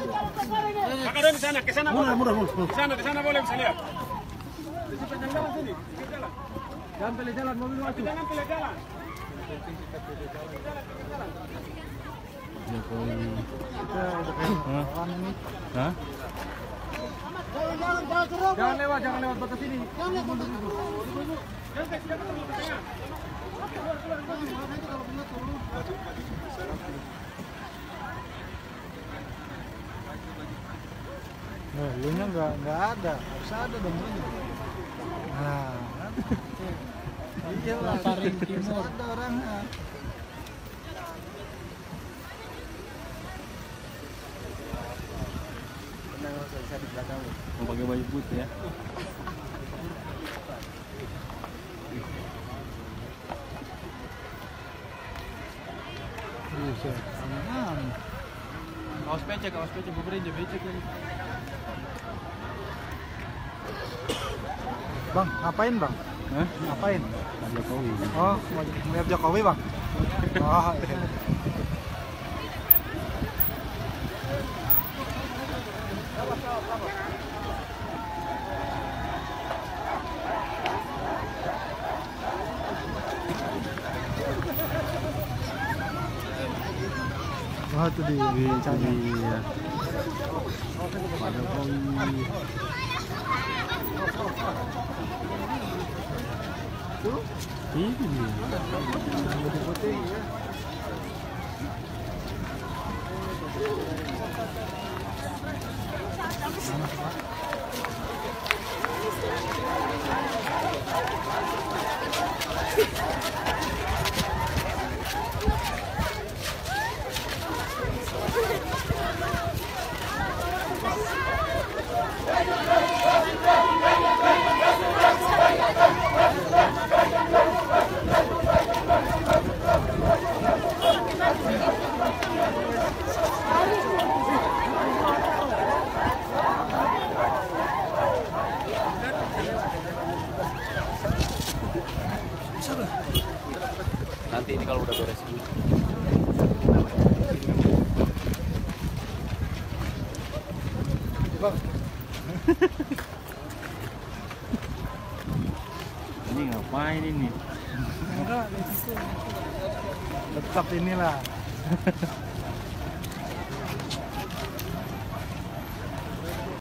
Makanan ke sana boleh. Ke sana boleh bisa lihat. Sini, jalan. Jangan pilih jalan mobil maju. Jangan pilih jalan. Jangan lewat, batas sini. Nah, lunya nggak ada, harus ada dong lunya. Nah, iya lah. Paling timur ada orang. Tenang, saya di belakang. Mau pakai baju putih ya? Kaos pecek, buberin aja becek lagi. Bang, ngapain bang? Hah? Ngapain? Jokowi. Oh, melihat Jokowi bang? Oh, iya. Wah, itu di Pak Jokowi. Ini putih-putih ya. Nanti ini kalau udah beres ini. Bang. Ini ngapain ini? Enggak, tetap inilah.